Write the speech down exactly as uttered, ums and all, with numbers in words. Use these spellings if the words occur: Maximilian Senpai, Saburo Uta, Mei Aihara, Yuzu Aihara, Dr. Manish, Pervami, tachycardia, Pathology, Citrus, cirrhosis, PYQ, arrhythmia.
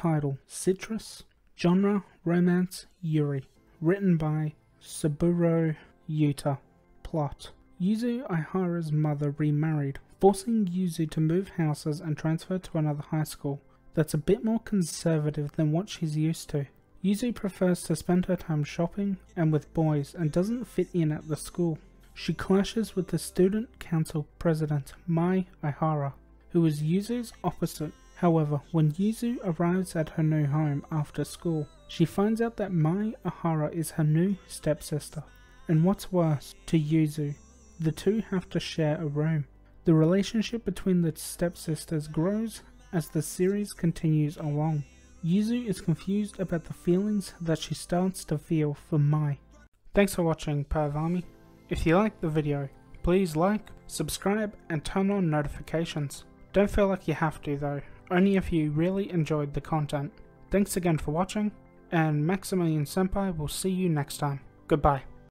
title Citrus, genre romance yuri, written by Saburo Uta. Plot: Yuzu Aihara's mother remarried, forcing Yuzu to move houses and transfer to another high school that's a bit more conservative than what she's used to. Yuzu prefers to spend her time shopping and with boys and doesn't fit in at the school. She clashes with the student council president, Mei Aihara, who is Yuzu's opposite. However, when Yuzu arrives at her new home after school, she finds out that Mei Aihara is her new stepsister. And what's worse, to Yuzu, the two have to share a room. The relationship between the stepsisters grows as the series continues along. Yuzu is confused about the feelings that she starts to feel for Mai. Thanks for watching, Pervami. If you liked the video, please like, subscribe and turn on notifications. Don't feel like you have to though, only if you really enjoyed the content. Thanks again for watching, and Maximilian Senpai will see you next time. Goodbye.